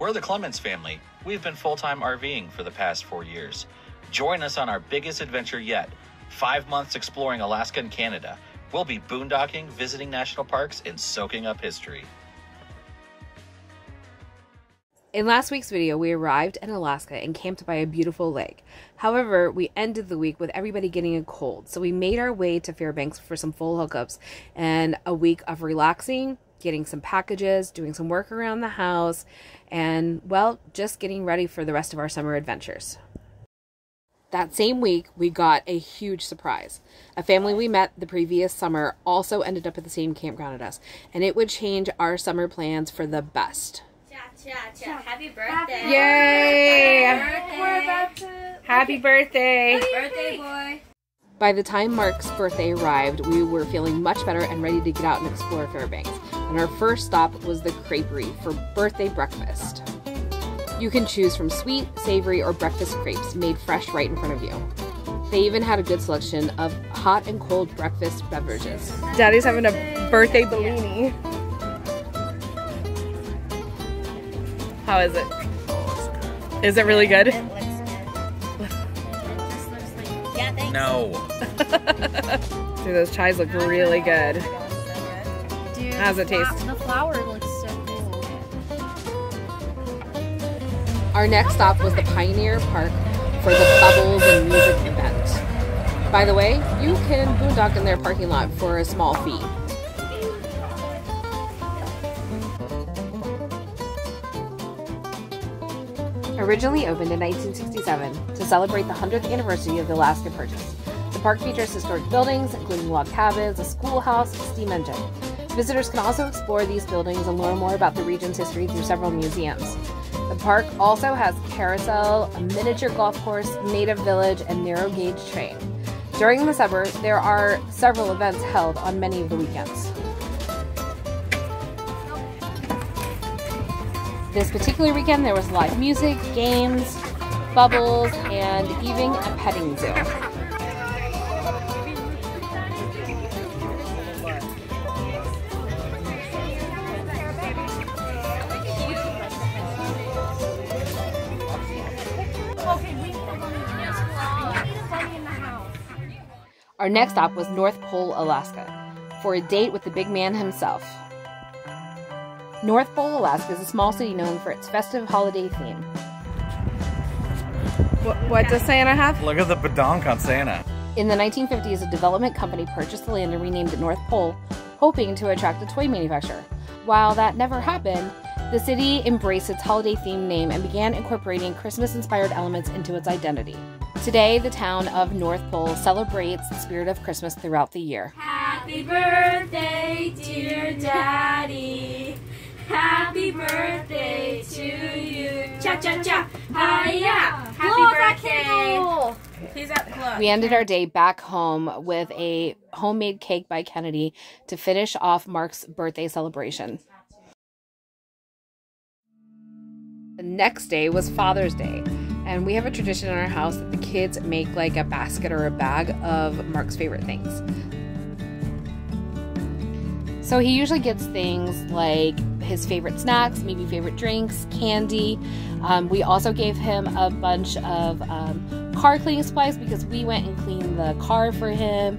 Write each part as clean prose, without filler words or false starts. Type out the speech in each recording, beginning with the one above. We're the Clements family. We've been full-time RVing for the past 4 years. Join us on our biggest adventure yet, 5 months exploring Alaska and Canada. We'll be boondocking, visiting national parks, and soaking up history. In last week's video, we arrived in Alaska and camped by a beautiful lake. However, we ended the week with everybody getting a cold, so we made our way to Fairbanks for some full hookups and a week of relaxing, getting some packages, doing some work around the house, and, well, just getting ready for the rest of our summer adventures. That same week, we got a huge surprise. A family we met the previous summer also ended up at the same campground as us, and it would change our summer plans for the best. Cha-cha-cha. Happy birthday. Yay! Happy birthday. Birthday boy. By the time Mark's birthday arrived, we were feeling much better and ready to get out and explore Fairbanks. And our first stop was the Creperie for birthday breakfast. You can choose from sweet, savory, or breakfast crepes made fresh right in front of you. They even had a good selection of hot and cold breakfast beverages. Daddy's having a birthday Bellini. How is it? Is it really good? It looks good. It just looks like, yeah, thanks. No. Dude, those chais look really good. Dude, how's it taste? The flour looks so good. Our next stop was the Pioneer Park for the Bubbles and Music event. By the way, you can boondock in their parking lot for a small fee. Originally opened in 1967 to celebrate the 100th anniversary of the Alaska Purchase, the park features historic buildings, including log cabins, a schoolhouse, and a steam engine. Visitors can also explore these buildings and learn more about the region's history through several museums. The park also has carousel, a miniature golf course, native village, and narrow gauge train. During the summer, there are several events held on many of the weekends. This particular weekend, there was live music, games, bubbles, and even a petting zoo. Our next stop was North Pole, Alaska, for a date with the big man himself. North Pole, Alaska is a small city known for its festive holiday theme. What does Santa have? Look at the badonk on Santa. In the 1950s, a development company purchased the land and renamed it North Pole, hoping to attract a toy manufacturer. While that never happened, the city embraced its holiday-themed name and began incorporating Christmas-inspired elements into its identity. Today, the town of North Pole celebrates the spirit of Christmas throughout the year. Happy birthday, dear Daddy. Happy birthday to you. Cha-cha-cha. Hi-ya. Happy birthday. He's up close. We ended our day back home with a homemade cake by Kennedy to finish off Mark's birthday celebration. The next day was Father's Day. And we have a tradition in our house that the kids make like a basket or a bag of Mark's favorite things. So he usually gets things like his favorite snacks, maybe favorite drinks, candy. We also gave him a bunch of car cleaning supplies because we went and cleaned the car for him.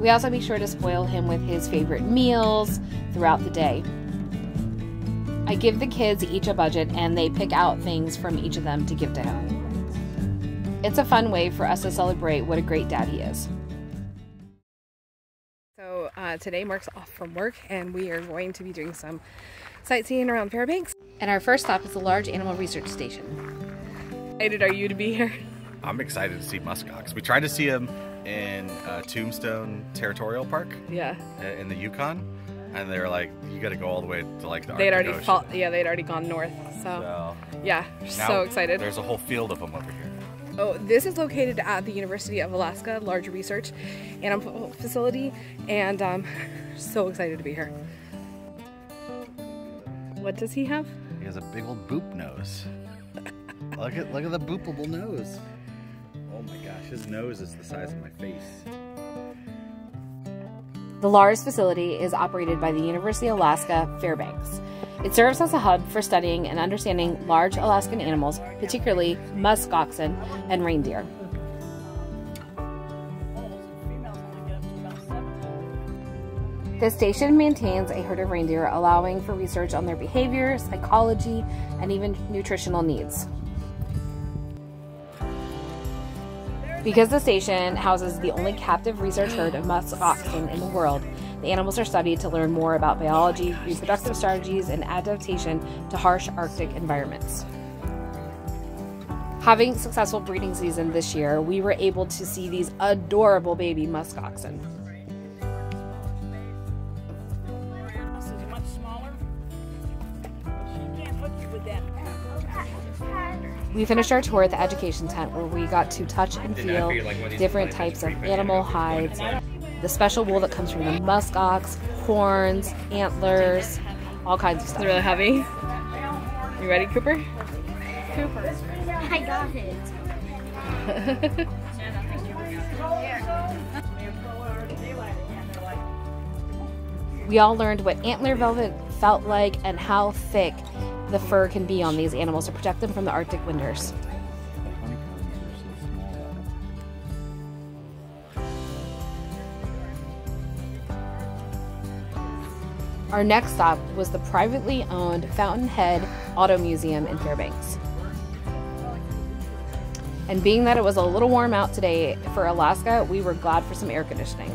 We also make sure to spoil him with his favorite meals throughout the day. I give the kids each a budget and they pick out things from each of them to give to him. It's a fun way for us to celebrate what a great dad he is. So today Mark's off from work and we are going to be doing some sightseeing around Fairbanks. And our first stop is the large animal research station. How excited are you to be here? I'm excited to see muskox. We tried to see them in Tombstone Territorial Park. Yeah. In the Yukon. And they were like, you got to go all the way to like the Arctic Ocean. Yeah, they'd already gone north. So yeah, so excited. There's a whole field of them over here. Oh, this is located at the University of Alaska Large Research Animal Facility, and I'm so excited to be here. What does he have? He has a big old boop nose. Look at the boopable nose. Oh my gosh, his nose is the size of my face. The LARS facility is operated by the University of Alaska Fairbanks. It serves as a hub for studying and understanding large Alaskan animals, particularly musk oxen and reindeer. The station maintains a herd of reindeer, allowing for research on their behavior, psychology, and even nutritional needs. Because the station houses the only captive research herd of musk oxen in the world, the animals are studied to learn more about biology, reproductive strategies, and adaptation to harsh Arctic environments. Having a successful breeding season this year, we were able to see these adorable baby musk oxen. We finished our tour at the education tent, where we got to touch and feel different types of animal hides, the special wool that comes from the musk ox, horns, antlers, all kinds of stuff. It's really heavy. You ready, Cooper? Cooper. I got it. We all learned what antler velvet felt like and how thick the fur can be on these animals to protect them from the Arctic winters. Our next stop was the privately owned Fountainhead Auto Museum in Fairbanks. And being that it was a little warm out today for Alaska, we were glad for some air conditioning.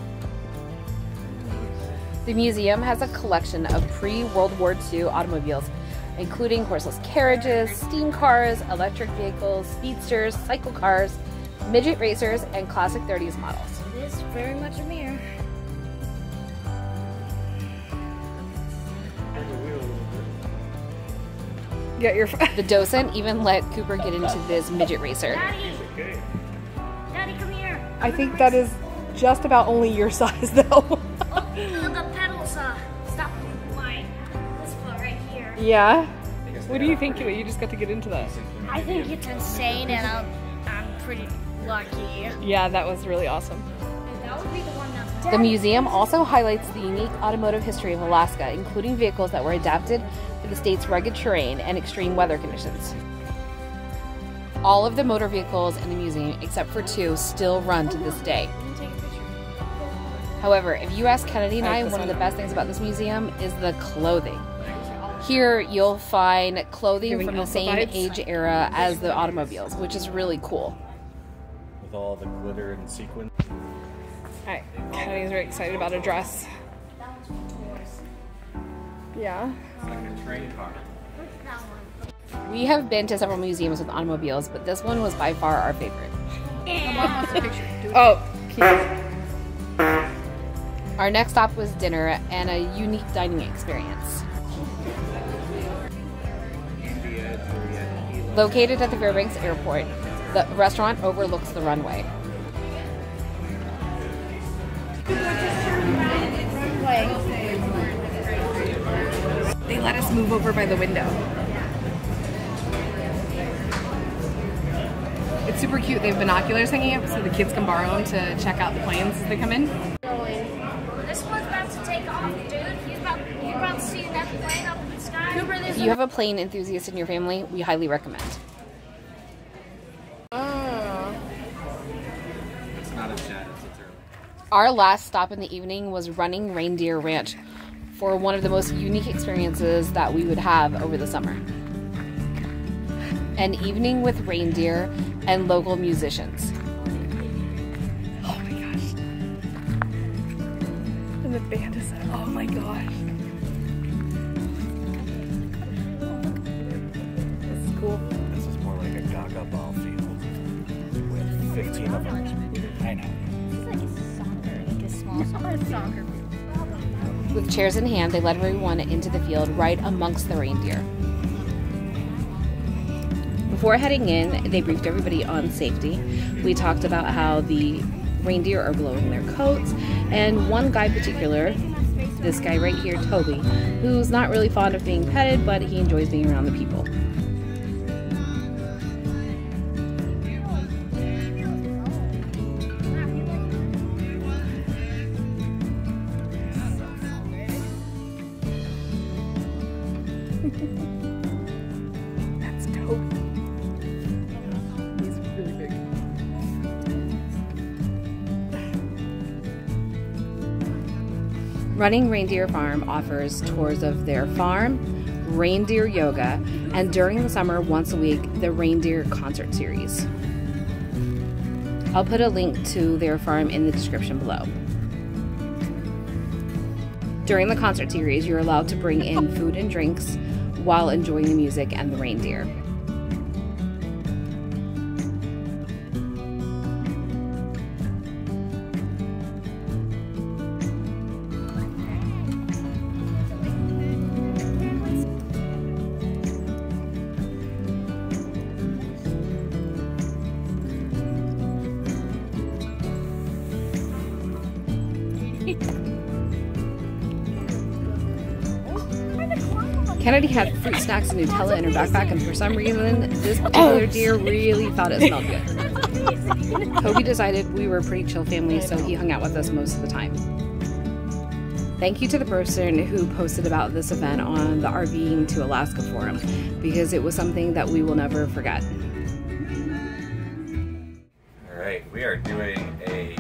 The museum has a collection of pre-World War II automobiles, including horseless carriages, steam cars, electric vehicles, speedsters, cycle cars, midget racers, and classic 30s models. It is very much a mirror. Get your the docent even let Cooper get into this midget racer. Daddy! Daddy, come here! I think that is just about only your size, though. Oh, the pedals stop flying. Yeah? What do you think? You just got to get into that. I think it's insane, and I'm pretty lucky. Yeah, that was really awesome. The museum also highlights the unique automotive history of Alaska, including vehicles that were adapted for the state's rugged terrain and extreme weather conditions. All of the motor vehicles in the museum, except for two, still run to this day. However, if you ask Kennedy and I, one of the best things about this museum is the clothing. Here you'll find clothing from the same age era as the automobiles, which is really cool. With all the glitter and sequins. Alright, Kennedy's very excited about a dress. Yeah. It's like a train car. We have been to several museums with automobiles, but this one was by far our favorite. Oh, cute. Our next stop was dinner and a unique dining experience. Located at the Fairbanks Airport, the restaurant overlooks the runway. They let us move over by the window. It's super cute. They have binoculars hanging up so the kids can borrow them to check out the planes as they come in. This one's about to take off, dude. You're about to see that plane up in the sky. Cooper, if you have a plane enthusiast in your family, we highly recommend. It's not a jet, it's a turtle. Our last stop in the evening was Running Reindeer Ranch for one of the most unique experiences that we would have over the summer. An evening with reindeer and local musicians. The band is like, oh my gosh. This is cool. This is more like a Gaga ball field with 15 of them. I know. It's like a soccer, like a small soccer field. With chairs in hand, they led everyone into the field right amongst the reindeer. Before heading in, they briefed everybody on safety. We talked about how the reindeer are blowing their coats, and one guy in particular, this guy right here, Toby, who's not really fond of being petted, but he enjoys being around the people. Running Reindeer Farm offers tours of their farm, reindeer yoga, and during the summer, once a week, the reindeer concert series. I'll put a link to their farm in the description below. During the concert series, you're allowed to bring in food and drinks while enjoying the music and the reindeer. Kennedy had fruit snacks and Nutella in her backpack, and for some reason, this particular deer really thought it smelled good. Toby decided we were a pretty chill family, so he hung out with us most of the time. Thank you to the person who posted about this event on the RVing to Alaska forum, because it was something that we will never forget. All right, we are doing a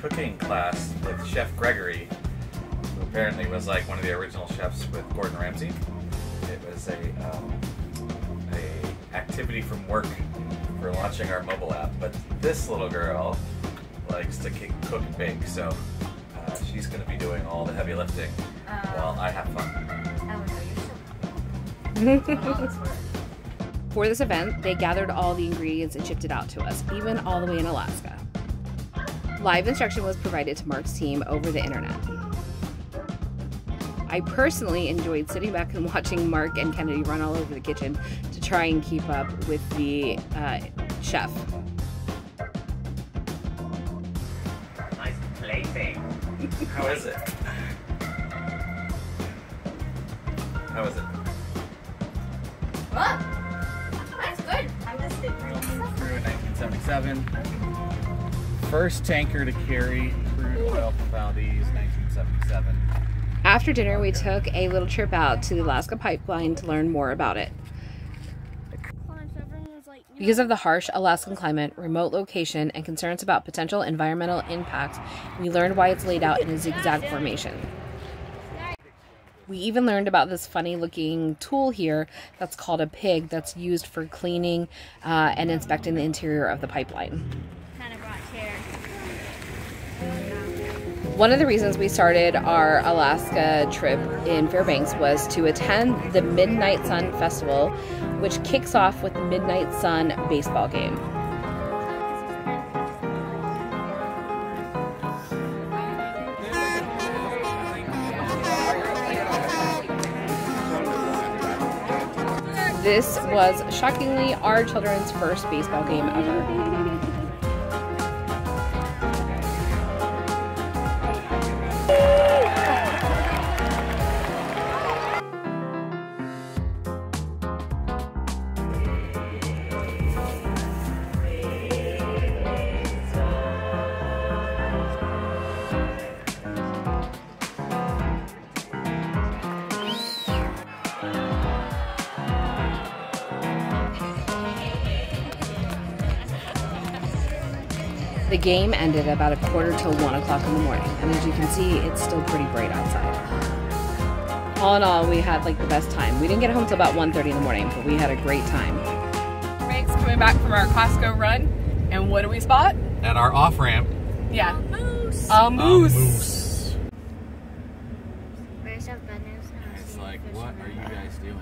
cooking class with Chef Gregory, who apparently was like one of the original chefs with Gordon Ramsay. Is a activity from work for launching our mobile app, but this little girl likes to cook and bake, so she's going to be doing all the heavy lifting while I have fun. For this event, they gathered all the ingredients and shipped it out to us, even all the way in Alaska. Live instruction was provided to Mark's team over the internet. I personally enjoyed sitting back and watching Mark and Kennedy run all over the kitchen to try and keep up with the chef. Nice plaything. How is it? How is it? What? That's good. I missed it. Crew in 1977. First tanker to carry crude oil from Valdez, 1977. After dinner, we took a little trip out to the Alaska pipeline to learn more about it. Because of the harsh Alaskan climate, remote location, and concerns about potential environmental impacts, we learned why it's laid out in a zigzag formation. We even learned about this funny-looking tool here that's called a pig that's used for cleaning and inspecting the interior of the pipeline. One of the reasons we started our Alaska trip in Fairbanks was to attend the Midnight Sun Festival, which kicks off with the Midnight Sun baseball game. This was shockingly our children's first baseball game ever. The game ended about 1:45 in the morning, and as you can see, it's still pretty bright outside. All in all, we had like the best time. We didn't get home till about 1:30 in the morning, but we had a great time. Fairbanks coming back from our Costco run, and what do we spot? At our off-ramp. Yeah. A moose. A moose. A moose. It's like, what are you guys doing?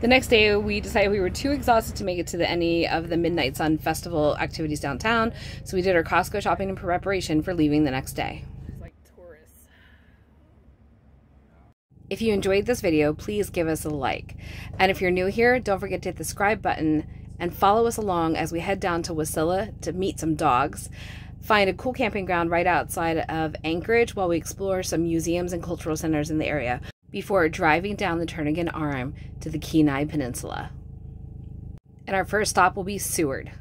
The next day, we decided we were too exhausted to make it to any of the Midnight Sun Festival activities downtown, so we did our Costco shopping in preparation for leaving the next day. It's like tourists. If you enjoyed this video, please give us a like. And if you're new here, don't forget to hit the subscribe button and follow us along as we head down to Wasilla to meet some dogs, find a cool camping ground right outside of Anchorage while we explore some museums and cultural centers in the area, before driving down the Turnagain Arm to the Kenai Peninsula. And our first stop will be Seward.